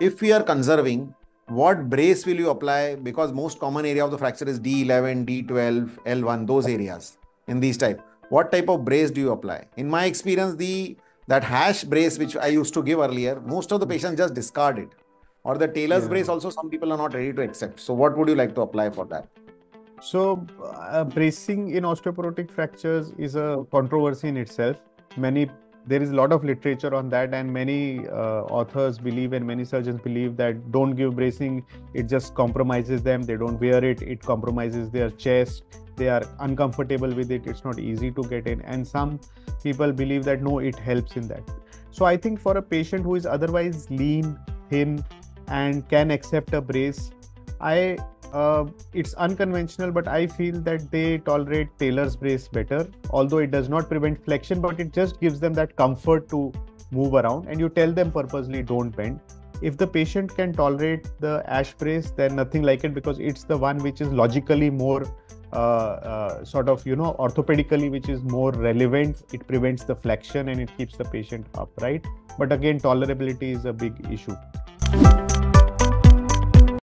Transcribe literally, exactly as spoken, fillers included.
If we are conserving, what brace will you apply? Because most common area of the fracture is D eleven, D twelve, L one, those areas in these type. What type of brace do you apply? In my experience, the that ash brace which I used to give earlier, most of the patients just discard it. Or the Taylor's yeah. brace also, some people are not ready to accept. So what would you like to apply for that? So uh, bracing in osteoporotic fractures is a controversy in itself. Many There is a lot of literature on that, and many uh, authors believe and many surgeons believe that don't give bracing, it just compromises them, they don't wear it, it compromises their chest, they are uncomfortable with it, it's not easy to get in, and some people believe that no, it helps in that. So I think for a patient who is otherwise lean, thin and can accept a brace, I Uh, it's unconventional, but I feel that they tolerate Taylor's brace better, although it does not prevent flexion, but it just gives them that comfort to move around, and you tell them purposely don't bend. If the patient can tolerate the ash brace, then nothing like it, because it's the one which is logically more uh, uh, sort of, you know, orthopedically, which is more relevant. It prevents the flexion and it keeps the patient upright. But again, tolerability is a big issue.